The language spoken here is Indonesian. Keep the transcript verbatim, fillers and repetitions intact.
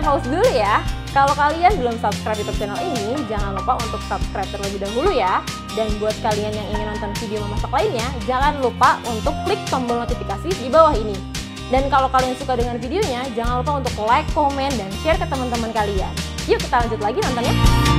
kita pause dulu ya. Kalau kalian belum subscribe YouTube channel ini, jangan lupa untuk subscribe terlebih dahulu ya. Dan buat kalian yang ingin nonton video memasak lainnya, jangan lupa untuk klik tombol notifikasi di bawah ini. Dan kalau kalian suka dengan videonya, jangan lupa untuk like, komen, dan share ke teman-teman kalian. Yuk kita lanjut lagi nontonnya.